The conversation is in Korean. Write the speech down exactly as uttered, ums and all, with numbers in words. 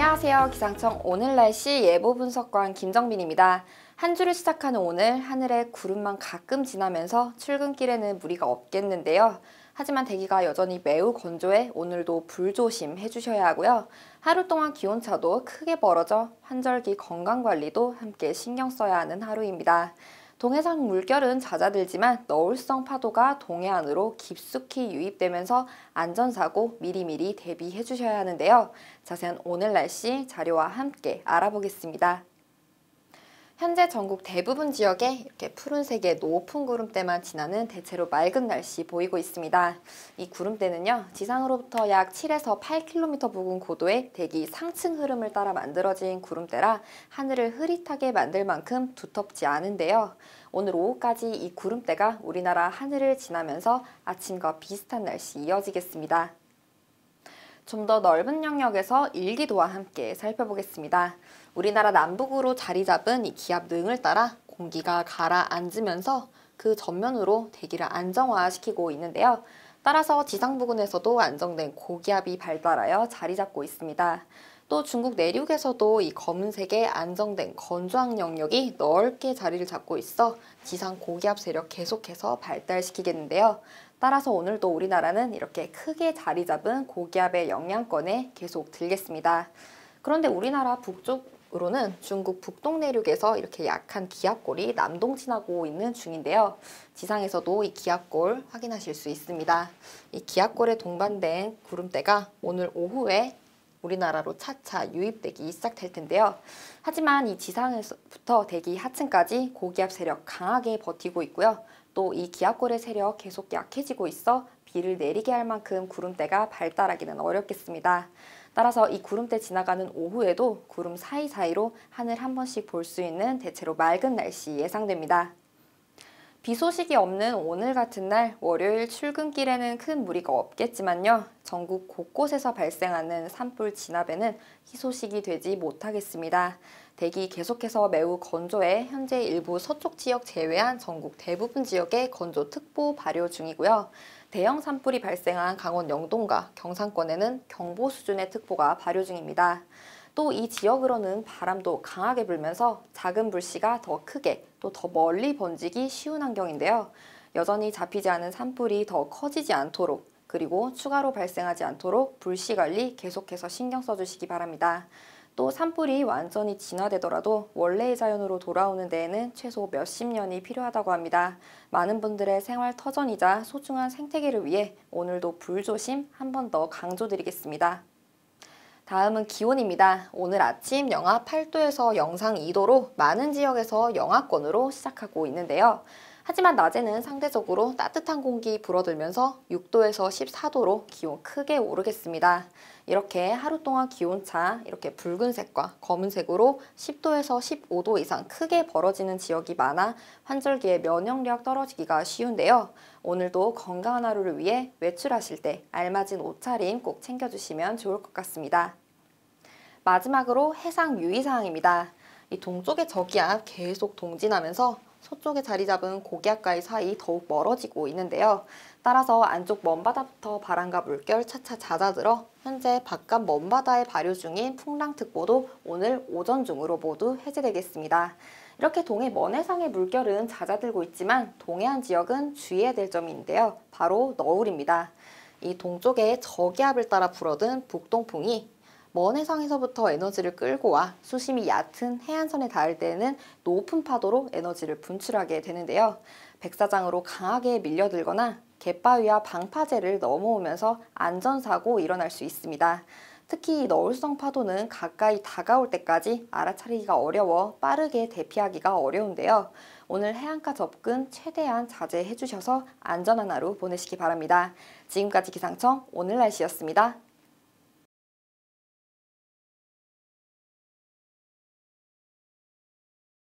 안녕하세요. 기상청 오늘날씨 예보분석관 김정빈입니다. 한 주를 시작하는 오늘, 하늘에 구름만 가끔 지나면서 출근길에는 무리가 없겠는데요. 하지만 대기가 여전히 매우 건조해 오늘도 불조심해 주셔야 하고요. 하루 동안 기온차도 크게 벌어져 환절기 건강관리도 함께 신경 써야 하는 하루입니다. 동해상 물결은 잦아들지만 너울성 파도가 동해안으로 깊숙이 유입되면서 안전사고 미리미리 대비해 주셔야 하는데요. 자세한 오늘 날씨 자료와 함께 알아보겠습니다. 현재 전국 대부분 지역에 이렇게 푸른색의 높은 구름대만 지나는 대체로 맑은 날씨 보이고 있습니다. 이 구름대는요, 지상으로부터 약 칠에서 팔 킬로미터 부근 고도의 대기 상층 흐름을 따라 만들어진 구름대라 하늘을 흐릿하게 만들 만큼 두텁지 않은데요. 오늘 오후까지 이 구름대가 우리나라 하늘을 지나면서 아침과 비슷한 날씨 이어지겠습니다. 좀 더 넓은 영역에서 일기도와 함께 살펴보겠습니다. 우리나라 남북으로 자리 잡은 이 기압 능을 따라 공기가 가라앉으면서 그 전면으로 대기를 안정화시키고 있는데요. 따라서 지상 부근에서도 안정된 고기압이 발달하여 자리 잡고 있습니다. 또 중국 내륙에서도 이 검은색의 안정된 건조한 영역이 넓게 자리를 잡고 있어 지상 고기압 세력 계속해서 발달시키겠는데요. 따라서 오늘도 우리나라는 이렇게 크게 자리 잡은 고기압의 영향권에 계속 들겠습니다. 그런데 우리나라 북쪽으로는 중국 북동 내륙에서 이렇게 약한 기압골이 남동 지나고 있는 중인데요. 지상에서도 이 기압골 확인하실 수 있습니다. 이 기압골에 동반된 구름대가 오늘 오후에 우리나라로 차차 유입되기 시작할 텐데요. 하지만 이 지상에서부터 대기 하층까지 고기압 세력 강하게 버티고 있고요. 또 이 기압골의 세력 계속 약해지고 있어 비를 내리게 할 만큼 구름대가 발달하기는 어렵겠습니다. 따라서 이 구름대 지나가는 오후에도 구름 사이사이로 하늘 한 번씩 볼 수 있는 대체로 맑은 날씨 예상됩니다. 비 소식이 없는 오늘 같은 날, 월요일 출근길에는 큰 무리가 없겠지만요. 전국 곳곳에서 발생하는 산불 진압에는 희소식이 되지 못하겠습니다. 대기 계속해서 매우 건조해 현재 일부 서쪽 지역 제외한 전국 대부분 지역에 건조특보 발효 중이고요. 대형 산불이 발생한 강원 영동과 경상권에는 경보 수준의 특보가 발효 중입니다. 또 이 지역으로는 바람도 강하게 불면서 작은 불씨가 더 크게 또 더 멀리 번지기 쉬운 환경인데요. 여전히 잡히지 않은 산불이 더 커지지 않도록 그리고 추가로 발생하지 않도록 불씨 관리 계속해서 신경 써주시기 바랍니다. 또 산불이 완전히 진화되더라도 원래의 자연으로 돌아오는 데에는 최소 몇십 년이 필요하다고 합니다. 많은 분들의 생활 터전이자 소중한 생태계를 위해 오늘도 불조심 한 번 더 강조드리겠습니다. 다음은 기온입니다. 오늘 아침 영하 팔 도에서 영상 이 도로 많은 지역에서 영하권으로 시작하고 있는데요. 하지만 낮에는 상대적으로 따뜻한 공기 불어들면서 육 도에서 십사 도로 기온 크게 오르겠습니다. 이렇게 하루 동안 기온차 이렇게 붉은색과 검은색으로 십 도에서 십오 도 이상 크게 벌어지는 지역이 많아 환절기에 면역력 떨어지기가 쉬운데요. 오늘도 건강한 하루를 위해 외출하실 때 알맞은 옷차림 꼭 챙겨주시면 좋을 것 같습니다. 마지막으로 해상 유의사항입니다. 이 동쪽의 저기압 계속 동진하면서 서쪽에 자리 잡은 고기압과의 사이 더욱 멀어지고 있는데요. 따라서 안쪽 먼바다부터 바람과 물결 차차 잦아들어 현재 바깥 먼바다에 발효 중인 풍랑특보도 오늘 오전 중으로 모두 해제되겠습니다. 이렇게 동해 먼 해상의 물결은 잦아들고 있지만 동해안 지역은 주의해야 될 점인데요. 바로 너울입니다. 이 동쪽에 저기압을 따라 불어든 북동풍이 먼 해상에서부터 에너지를 끌고 와 수심이 얕은 해안선에 닿을 때에는 높은 파도로 에너지를 분출하게 되는데요. 백사장으로 강하게 밀려들거나 갯바위와 방파제를 넘어오면서 안전사고 일어날 수 있습니다. 특히 너울성 파도는 가까이 다가올 때까지 알아차리기가 어려워 빠르게 대피하기가 어려운데요. 오늘 해안가 접근 최대한 자제해 주셔서 안전한 하루 보내시기 바랍니다. 지금까지 기상청 오늘날씨였습니다.